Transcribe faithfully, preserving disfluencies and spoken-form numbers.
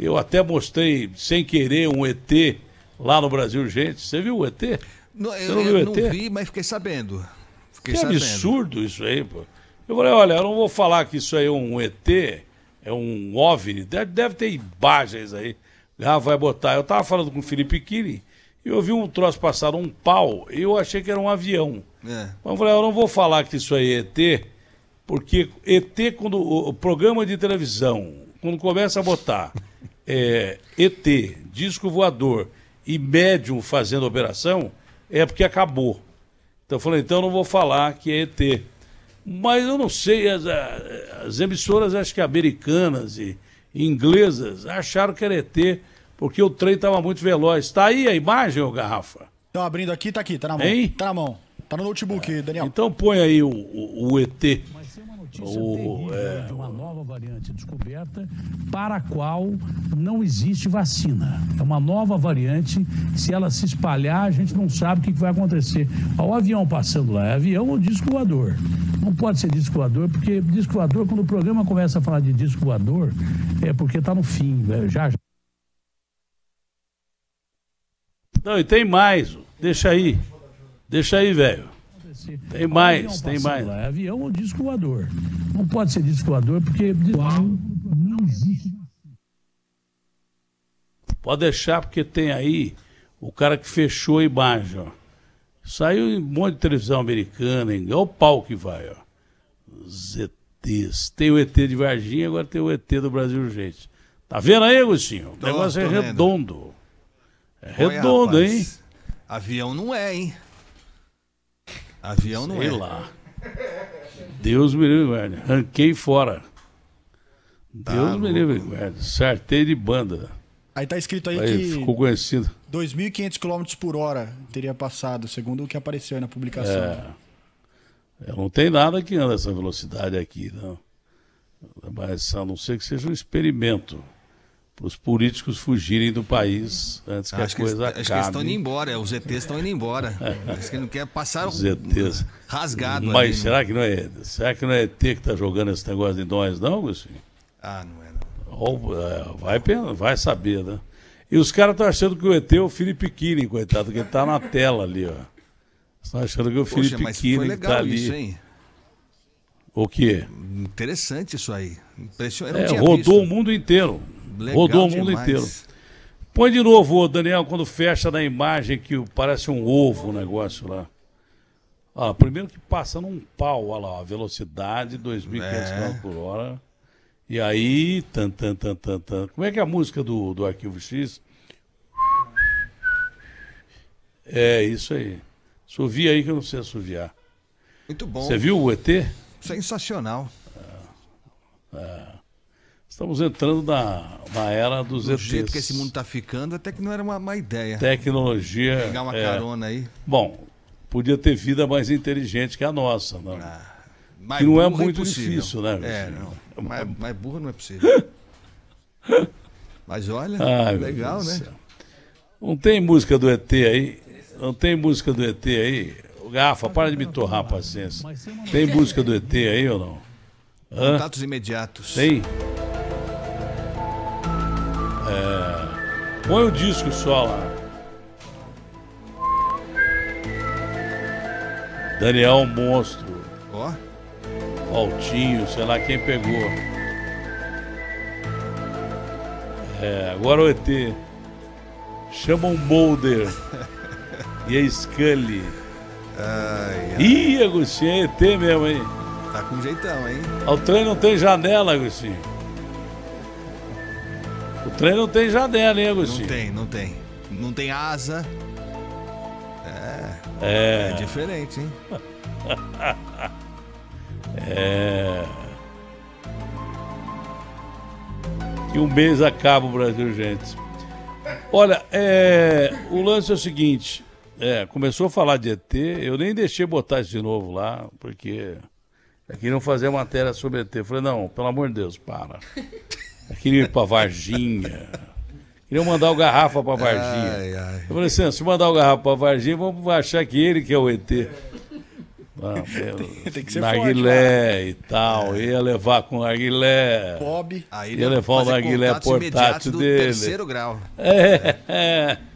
Eu até mostrei, sem querer, um E T lá no Brasil Urgente. Você viu o E T? Não, eu não, viu eu o não E T? Vi, mas fiquei sabendo. Fiquei que sabendo. Absurdo isso aí, pô. Eu falei, olha, eu não vou falar que isso aí é um E T, é um OVNI. Deve, deve ter imagens aí. Ah, vai botar. Eu tava falando com o Felipe Kini e eu vi um troço passar, um pau, e eu achei que era um avião. É. Mas eu falei, eu não vou falar que isso aí é E T, porque E T, quando o programa de televisão, quando começa a botar é, E T, disco voador e médium fazendo operação, é porque acabou. Então eu falei, então eu não vou falar que é E T. Mas eu não sei, as, as emissoras, acho que americanas e inglesas, acharam que era E T, porque o trem estava muito veloz. Está aí a imagem, ô Garrafa? Então, abrindo aqui, tá aqui, tá na mão. Hein? Tá na mão. Tá no notebook, é. Daniel. Então põe aí o, o, o E T. Mas é uma notícia o, terrível é... de uma nova variante descoberta para a qual não existe vacina. É uma nova variante, se ela se espalhar, a gente não sabe o que vai acontecer. Olha o avião passando lá, é avião ou disco voador? Não pode ser disco voador, porque disco voador, quando o programa começa a falar de disco voador, é porque tá no fim, velho. Já, já. Não, e tem mais, deixa aí. Deixa aí, velho. Tem mais, tem mais. Lá, avião ou disco voador? Não pode ser disco voador porque não existe. Pode deixar, porque tem aí o cara que fechou a imagem, ó. Saiu um monte de televisão americana, hein? É o pau que vai, ó. Os E Ts. Tem o E T de Varginha, agora tem o E T do Brasil Urgente. Tá vendo aí, Agostinho? O negócio é redondo. É redondo, olha, hein? Avião não é, hein? Avião não Sei é. Sei lá. Deus me livre, guarda. Ranquei fora. Tá Deus louco. Me livre, guarda. Sartei de banda. Aí tá escrito aí, aí que... Ficou conhecido. dois mil e quinhentos quilômetros por hora teria passado, segundo o que apareceu aí na publicação. É. É, não tem nada que anda essa velocidade aqui, não. Mas a não ser que seja um experimento. Os políticos fugirem do país antes que acho a coisa que, acabe. Acho que eles estão indo embora, os E Ts estão indo embora. Acho que não quer passar os E Ts rasgado. Mas ali, será, né? que não é, será que não é E T que está jogando esse negócio de nós, não, Agostinho? Ah, não é, não. Ou, é, vai, vai saber, né? E os caras estão achando que o E T é o Felipe Kini, coitado, que ele está na tela ali, ó. Estão achando que é o Poxa, Felipe Kini que está ali. Isso, hein? O quê? Interessante isso aí. Impressionante. É, rodou visto. O mundo inteiro. Legal rodou demais. O mundo inteiro. Põe de novo, Daniel, quando fecha na imagem que parece um ovo o negócio lá. Ah, primeiro que passa num pau, olha lá, a velocidade, dois mil e quinhentos quilômetros por hora. E aí, tan, tan, tan, tan, tan. Como é que é a música do, do Arquivo X? É isso aí. Assovia aí que eu não sei assoviar. Muito bom. Você viu o E T? Sensacional. É. É. Estamos entrando na, na era dos E Ts. Do jeito que esse mundo está ficando, até que não era uma, uma ideia. Tecnologia... Pegar uma é... carona aí. Bom, podia ter vida mais inteligente que a nossa, né? Ah, mas que não é muito difícil, né? É, não. Mas, mas burro não é possível. Mas olha, ah, legal, né? Não tem música do E T aí? Não tem música do E T aí? Garrafa, para de me torrar a paciência. Tem música do E T aí ou não? Hã? Contatos imediatos. Tem? É... Põe o disco só lá. Daniel Monstro. Ó. Oh. Altinho, sei lá quem pegou. É, agora o E T. Chamam Boulder. E a Scully. Ai, ai. Ih, Agostinho, é E T mesmo, hein? Tá com jeitão, hein? O trem não tem janela, Agostinho. O trem não tem janela, hein, Agostinho? Não tem, não tem. Não tem asa. É. É, é diferente, hein? É. E um mês acaba o Brasil, gente. Olha, é... o lance é o seguinte. É, começou a falar de E T. Eu nem deixei botar isso de novo lá, porque... É, queriam fazer matéria sobre E T. Eu falei, não, pelo amor de Deus, para. Eu queria ir pra Varginha. Queriam mandar o Garrafa pra Varginha. Ai, ai. Eu falei assim, se mandar o Garrafa pra Varginha, vamos achar que ele que é o E T. Ah, meu, tem que ser narguilé forte, e tal, é. Ia levar com o narguilé. Bob, ia levar o narguilé portátil dele. Terceiro grau. É. É.